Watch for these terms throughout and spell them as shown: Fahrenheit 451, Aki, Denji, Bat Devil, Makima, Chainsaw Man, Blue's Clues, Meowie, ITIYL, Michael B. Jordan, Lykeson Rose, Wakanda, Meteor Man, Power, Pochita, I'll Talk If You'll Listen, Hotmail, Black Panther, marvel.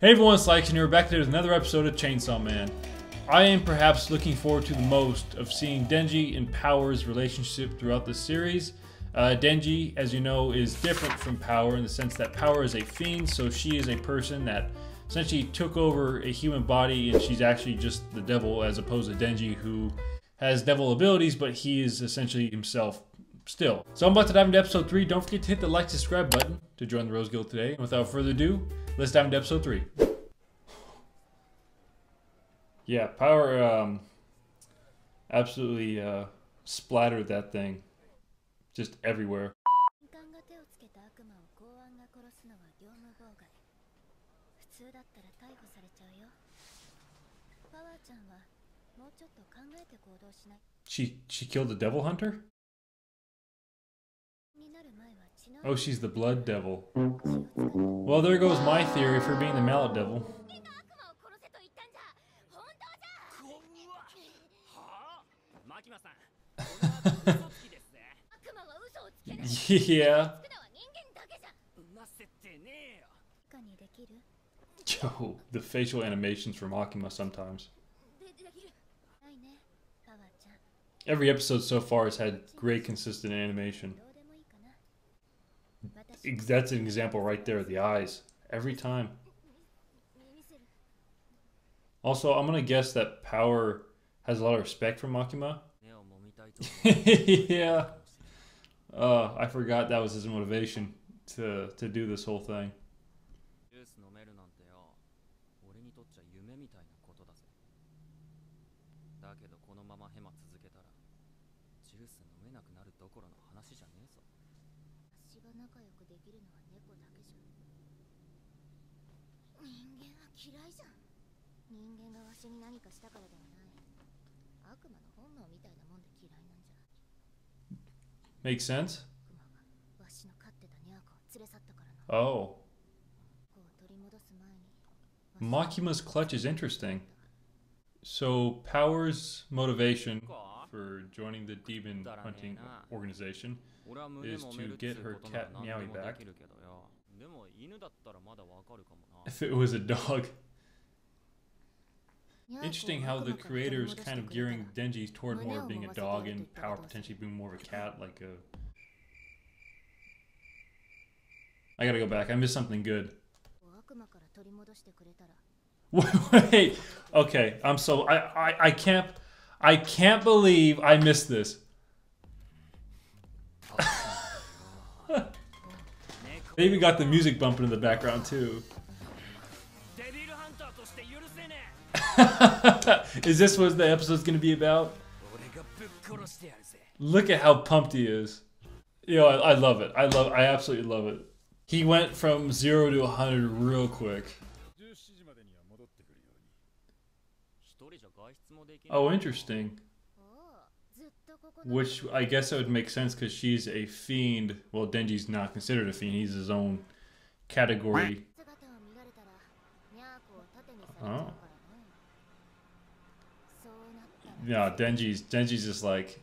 Hey everyone, it's Lykeson, and we're back today with another episode of Chainsaw Man. I am perhaps looking forward to the most of seeing Denji and Power's relationship throughout this series. Denji, as you know, is different from Power in the sense that Power is a fiend, so she is a person that essentially took over a human body and she's actually just the devil, as opposed to Denji, who has devil abilities, but he is essentially himself still. So I'm about to dive into episode 3. Don't forget to hit the like, subscribe button to join the Rose Guild today. And without further ado, let's dive into episode 3. Yeah, Power absolutely splattered that thing. Just everywhere. She killed the devil hunter? Oh, she's the blood devil. Well, there goes my theory for being the mallet devil. Yeah. Yo, the facial animations from Makima sometimes. Every episode so far has had great consistent animation. That's an example right there, the eyes. Every time. Also, I'm going to guess that Power has a lot of respect for Makima. Yeah. I forgot that was his motivation to do this whole thing. Makes sense? Oh. Makima's clutch is interesting. So Power's motivation for joining the demon hunting organization is to get her cat Meowie back. If it was a dog. Interesting how the creator is kind of gearing Denji toward more of being a dog and Power potentially being more of a cat, like a... I gotta go back, I missed something good. Wait, okay, I'm so... I can't believe I missed this. They even got the music bumping in the background too. Is this what the episode's gonna be about? Look at how pumped he is. Yo, I love it. I absolutely love it. He went from 0 to 100 real quick. Oh, interesting. Which I guess that would make sense because she's a fiend. Well, Denji's not considered a fiend. He's his own category. Oh. No, Denji's just like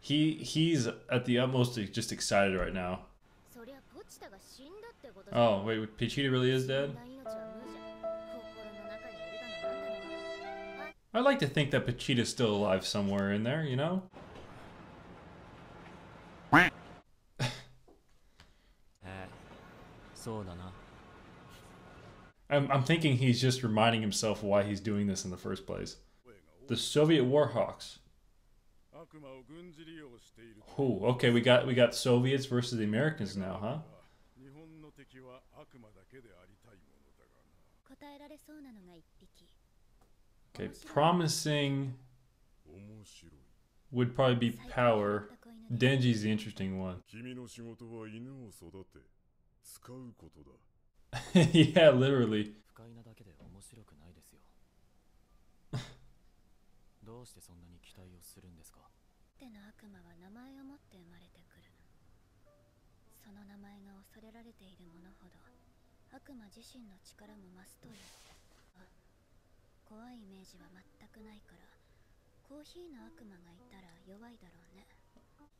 he's at the utmost just excited right now. Oh wait, Pochita really is dead? I like to think that Pochita's still alive somewhere in there, you know? I'm thinking he's just reminding himself why he's doing this in the first place. The Soviet Warhawks. Oh, okay, we got Soviets versus the Americans now, huh? Okay, promising would probably be Power. Denji's the interesting one. Yeah, literally.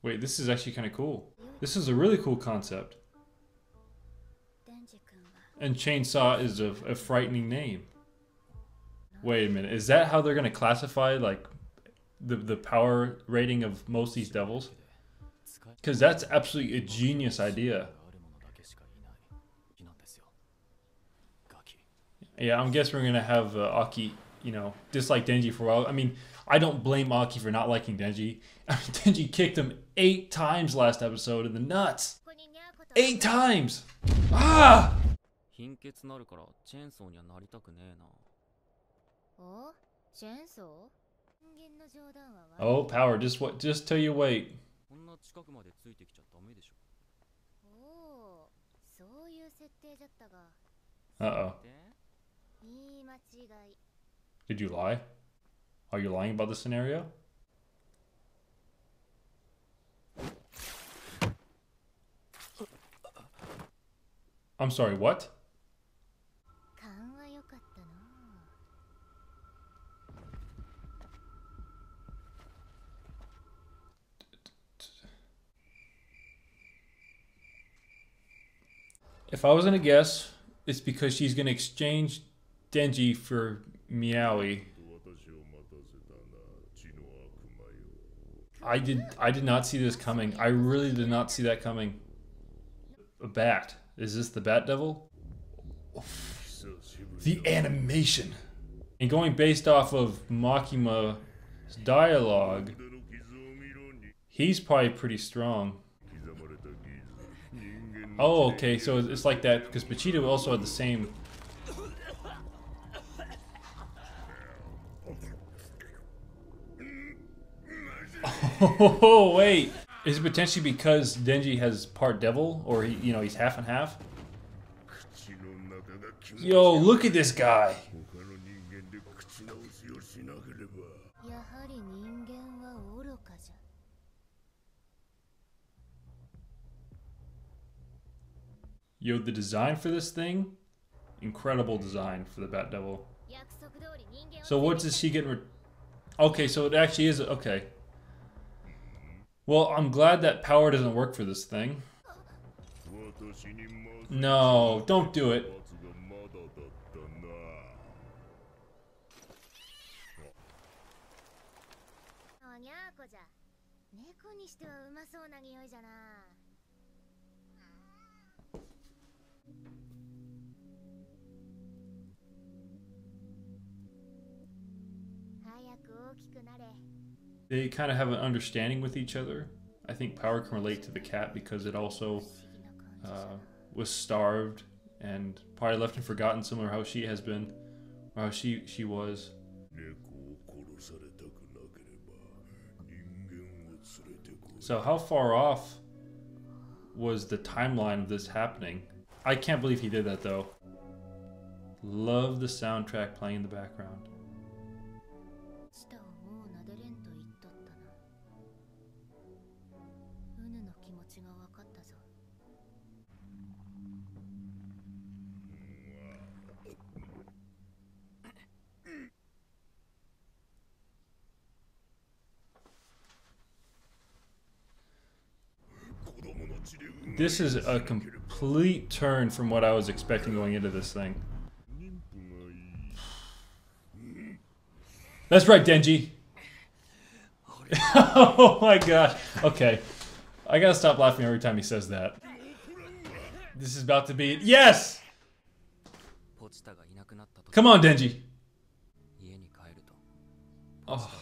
Wait, this is actually kind of cool. This is a really cool concept. And Chainsaw is a frightening name. Wait a minute, is that how they're gonna classify like the power rating of most of these devils? Because that's absolutely a genius idea. Yeah, I'm guessing we're gonna have Aki, you know, dislike Denji for a while. I mean, I don't blame Aki for not liking Denji. I mean, Denji kicked him 8 times last episode in the nuts. 8 times! Ah! Oh, Power, just till you wait. Uh-oh. Did you lie? Are you lying about the scenario? I'm sorry, what? If I was gonna guess, it's because she's gonna exchange Denji for Meowie. I did not see this coming. I really did not see that coming. A bat. Is this the Bat Devil? The animation. And going based off of Makima's dialogue, he's probably pretty strong. Oh, okay, so it's like that, because Pochita also had the same... Oh, wait! Is it potentially because Denji has part devil, or he, you know, he's half and half? Yo, look at this guy! Yo, the design for this thing? Incredible design for the Bat Devil. So what does she get? Okay, so it actually is, okay. Well, I'm glad that power doesn't work for this thing. No, don't do it. They kind of have an understanding with each other. I think Power can relate to the cat because it also was starved and probably left and forgotten, similar how she has been, or how she was. So how far off was the timeline of this happening? I can't believe he did that though. Love the soundtrack playing in the background. This is a complete turn from what I was expecting going into this thing. That's right, Denji! Oh my gosh. Okay. I gotta stop laughing every time he says that. This is about to be... Yes! Come on, Denji! Oh.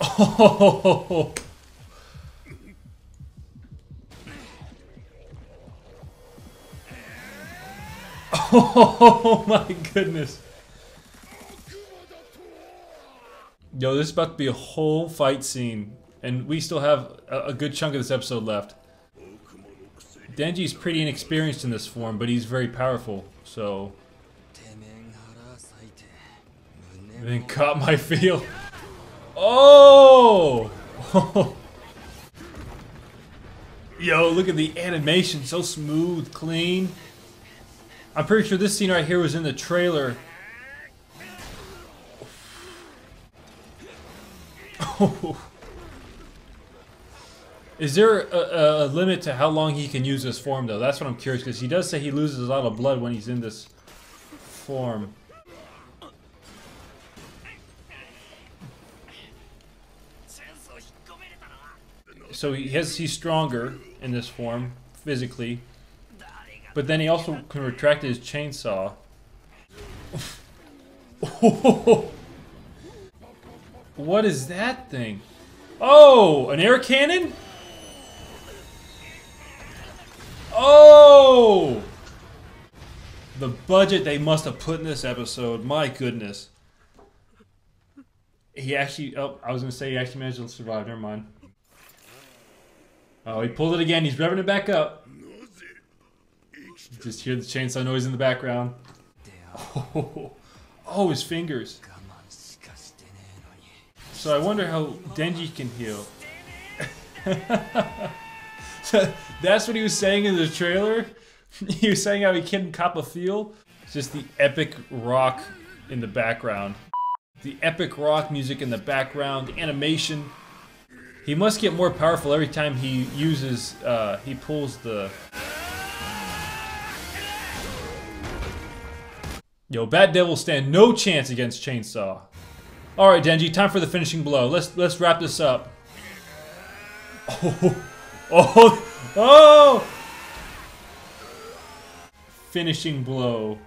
Oh. Oh my goodness. Yo, this is about to be a whole fight scene. And we still have a good chunk of this episode left. Denji's pretty inexperienced in this form, but he's very powerful, so... Then caught my feel. Oh! Yo, look at the animation. So smooth, clean. I'm pretty sure this scene right here was in the trailer. Oh. Is there a limit to how long he can use this form, though? That's what I'm curious, because he does say he loses a lot of blood when he's in this form. So he has, he's stronger in this form, physically. But then he also can retract his chainsaw. What is that thing? Oh, an air cannon? Oh! The budget they must have put in this episode, my goodness. He actually, oh, I was gonna say he actually managed to survive, never mind. Oh, he pulled it again, he's revving it back up. You just hear the chainsaw noise in the background. Oh, oh, his fingers. So I wonder how Denji can heal. So that's what he was saying in the trailer? He was saying how he can cop a feel? It's just the epic rock in the background. The epic rock music in the background, animation. He must get more powerful every time he uses, he pulls the... Yo, Bat Devil stand no chance against Chainsaw. All right, Denji, time for the finishing blow. Let's wrap this up. Oh, oh, oh! Finishing blow.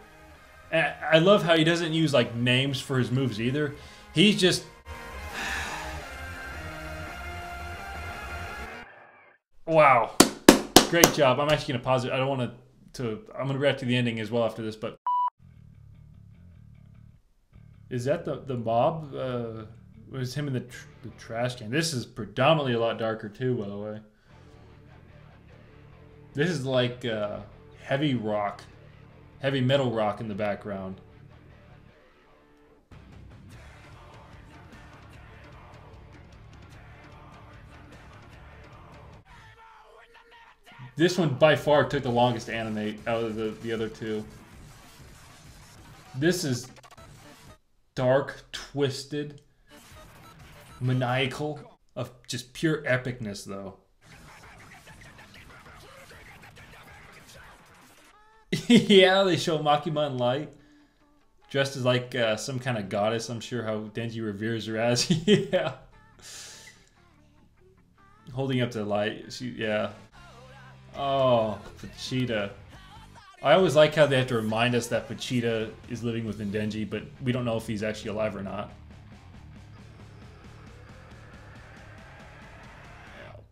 I love how he doesn't use like names for his moves either. He's just. Wow, great job. I'm actually gonna pause it. I don't want to. I'm gonna react to the ending as well after this, but. Is that the mob? Was him in the trash can? This is predominantly a lot darker too, by the way. This is like heavy rock, heavy metal rock in the background. This one by far took the longest to animate out of the other two. This is dark, twisted, maniacal, of just pure epicness, though. Yeah, they show Makima in light, dressed as like some kind of goddess, I'm sure how Denji reveres her as. Yeah. Holding up the light, she, yeah. Oh, Pochita. I always like how they have to remind us that Pochita is living within Denji, but we don't know if he's actually alive or not.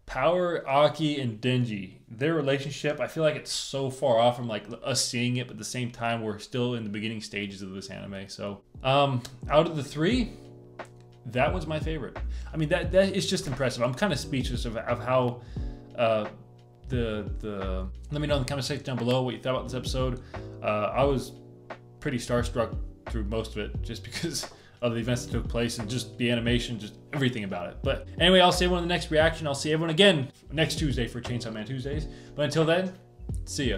Power, Aki, and Denji. Their relationship, I feel like it's so far off from like us seeing it, but at the same time, we're still in the beginning stages of this anime. So out of the three, that was my favorite. I mean, that is just impressive. I'm kind of speechless of how... let me know in the comment section down below what you thought about this episode. I was pretty starstruck through most of it just because of the events that took place and just the animation, just everything about it. But anyway, I'll see everyone in the next reaction. I'll see everyone again next Tuesday for Chainsaw Man Tuesdays. But until then, see ya.